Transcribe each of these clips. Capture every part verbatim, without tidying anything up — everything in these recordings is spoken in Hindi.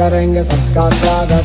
करेंगे सबका स्वागत।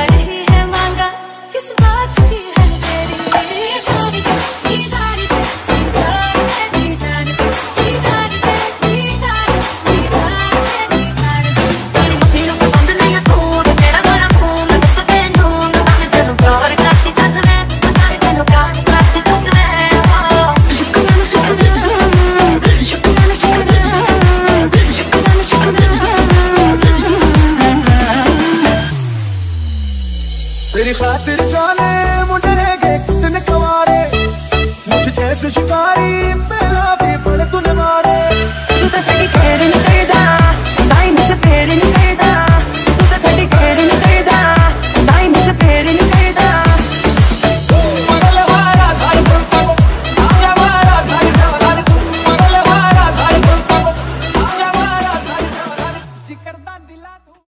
I'm